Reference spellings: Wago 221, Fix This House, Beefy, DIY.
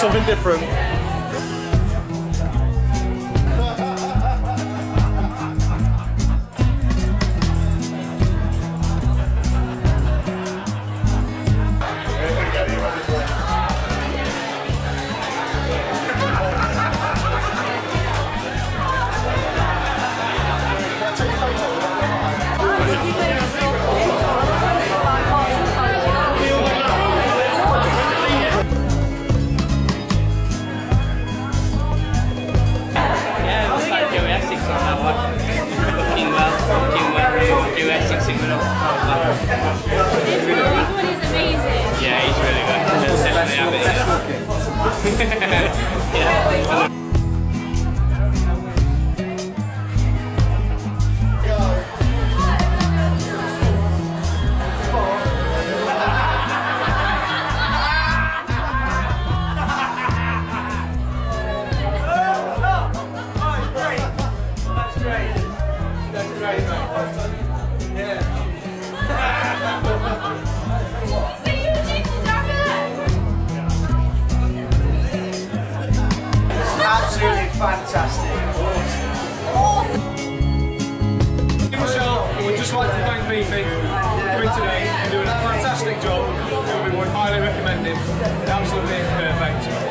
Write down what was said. something different. Fantastic. Awesome. Michelle, I would just like to thank Beefy for coming today and doing a fantastic job. We would highly recommend him. Absolutely perfect.